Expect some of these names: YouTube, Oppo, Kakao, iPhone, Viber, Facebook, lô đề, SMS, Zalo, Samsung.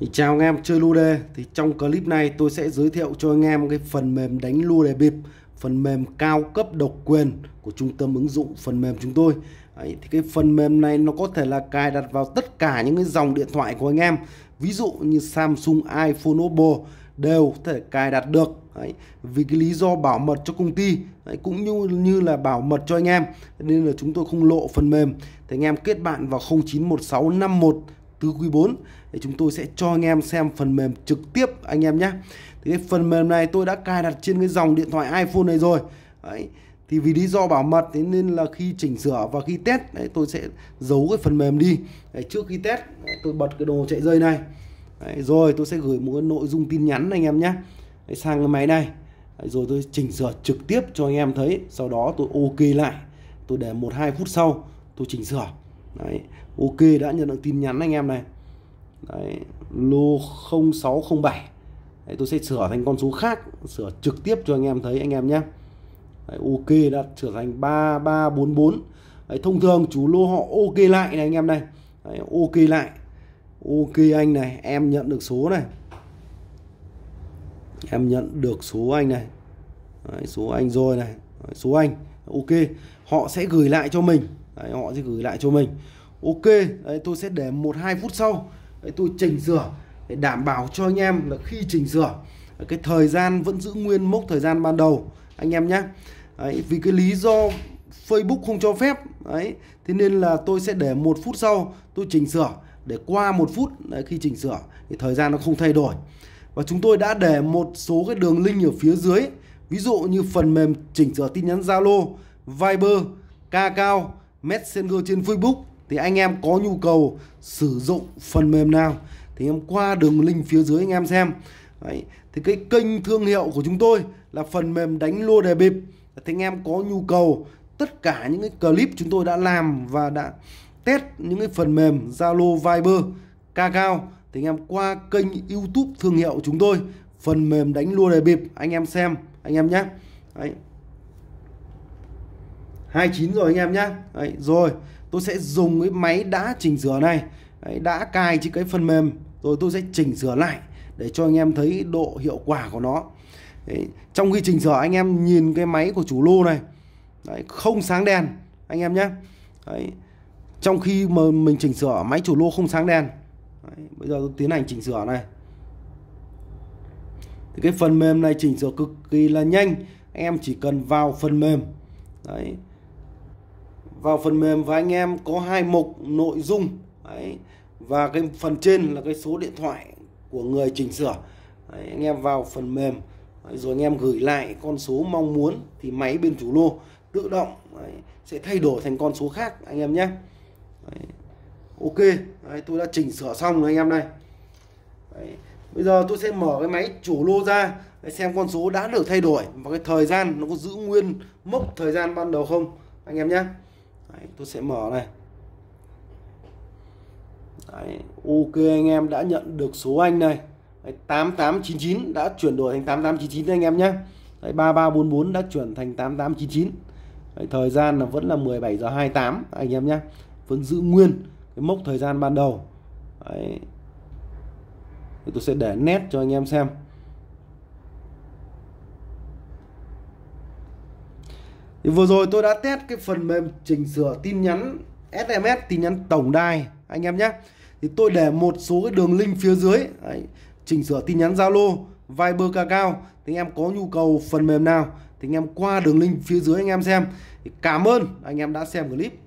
Thì chào anh em chơi lô đề. Thì trong clip này tôi sẽ giới thiệu cho anh em cái phần mềm đánh lô đề bịp, phần mềm cao cấp độc quyền của trung tâm ứng dụng phần mềm chúng tôi. Đấy, thì cái phần mềm này nó có thể là cài đặt vào tất cả những cái dòng điện thoại của anh em, ví dụ như Samsung, iPhone, Oppo đều có thể cài đặt được. Đấy, vì cái lý do bảo mật cho công ty, đấy, cũng như là bảo mật cho anh em, nên là chúng tôi không lộ phần mềm. Thì anh em kết bạn vào 091651 tứ quý 4 để chúng tôi sẽ cho anh em xem phần mềm trực tiếp anh em nhé. Thì cái phần mềm này tôi đã cài đặt trên cái dòng điện thoại iPhone này rồi. Đấy, thì vì lý do bảo mật nên là khi chỉnh sửa và khi test, đấy, tôi sẽ giấu cái phần mềm đi. Đấy, trước khi test, đấy, tôi bật cái đồ chạy dây này. Đấy, rồi tôi sẽ gửi một cái nội dung tin nhắn anh em nhé, sang cái máy này. Đấy, rồi tôi chỉnh sửa trực tiếp cho anh em thấy, sau đó tôi ok lại, tôi để 1-2 phút sau tôi chỉnh sửa. Đấy, ok, đã nhận được tin nhắn anh em này. Đấy, lô 0607. Đấy, tôi sẽ sửa thành con số khác, sửa trực tiếp cho anh em thấy anh em nhé. Đấy, ok, đã sửa thành 3344. Đấy, thông thường chủ lô họ ok lại này anh em này. Đấy, ok lại. Ok anh này, em nhận được số này. Em nhận được số anh này. Đấy, số anh rồi này. Đấy, số anh. Ok, họ sẽ gửi lại cho mình. Đấy, họ sẽ gửi lại cho mình. Ok, đấy, tôi sẽ để 1-2 phút sau, đấy, tôi chỉnh sửa để đảm bảo cho anh em là khi chỉnh sửa cái thời gian vẫn giữ nguyên mốc thời gian ban đầu anh em nhé. Vì cái lý do Facebook không cho phép, đấy, thế nên là tôi sẽ để 1 phút sau tôi chỉnh sửa, để qua 1 phút, đấy, khi chỉnh sửa thì thời gian nó không thay đổi. Và chúng tôi đã để một số cái đường link ở phía dưới, ví dụ như phần mềm chỉnh sửa tin nhắn Zalo, Viber, Kakao, Messenger trên Facebook. Thì anh em có nhu cầu sử dụng phần mềm nào thì em qua đường link phía dưới anh em xem. Đấy, thì cái kênh thương hiệu của chúng tôi là phần mềm đánh lô đề bịp. Thì anh em có nhu cầu tất cả những cái clip chúng tôi đã làm và đã test những cái phần mềm Zalo, Viber, Kakao, thì anh em qua kênh YouTube thương hiệu chúng tôi, phần mềm đánh lô đề bịp, anh em xem anh em nhé. Đấy, 29 rồi anh em nhé. Đấy, rồi tôi sẽ dùng cái máy đã chỉnh sửa này. Đấy, đã cài trên cái phần mềm rồi tôi sẽ chỉnh sửa lại để cho anh em thấy độ hiệu quả của nó. Đấy, trong khi chỉnh sửa anh em nhìn cái máy của chủ lô này. Đấy, không sáng đèn anh em nhé. Đấy, trong khi mà mình chỉnh sửa máy chủ lô không sáng đèn. Đấy, bây giờ tôi tiến hành chỉnh sửa này. Thì cái phần mềm này chỉnh sửa cực kỳ là nhanh, anh em chỉ cần vào phần mềm. Đấy, vào phần mềm và anh em có 2 mục nội dung. Đấy, và cái phần trên là cái số điện thoại của người chỉnh sửa. Đấy, anh em vào phần mềm. Đấy, rồi anh em gửi lại con số mong muốn thì máy bên chủ lô tự động, đấy, sẽ thay đổi thành con số khác anh em nhé. Đấy, ok. Đấy, tôi đã chỉnh sửa xong rồi anh em này. Đấy, bây giờ tôi sẽ mở cái máy chủ lô ra để xem con số đã được thay đổi và cái thời gian nó có giữ nguyên mốc thời gian ban đầu không anh em nhé. Đấy, tôi sẽ mở này. Đấy, ok, anh em đã nhận được số anh này. Đấy, 8899 đã chuyển đổi thành 8899 anh em nhé. Đấy, 3344 đã chuyển thành 8899. Đấy, thời gian là vẫn là 17h28 anh em nhé, vẫn giữ nguyên cái mốc thời gian ban đầu. Đấy, thì tôi sẽ để nét cho anh em xem. Thì vừa rồi tôi đã test cái phần mềm chỉnh sửa tin nhắn SMS, tin nhắn tổng đài anh em nhé. Thì tôi để một số cái đường link phía dưới. Đấy, chỉnh sửa tin nhắn Zalo, Viber, Kakao. Thì anh em có nhu cầu phần mềm nào thì anh em qua đường link phía dưới anh em xem. Thì cảm ơn anh em đã xem clip.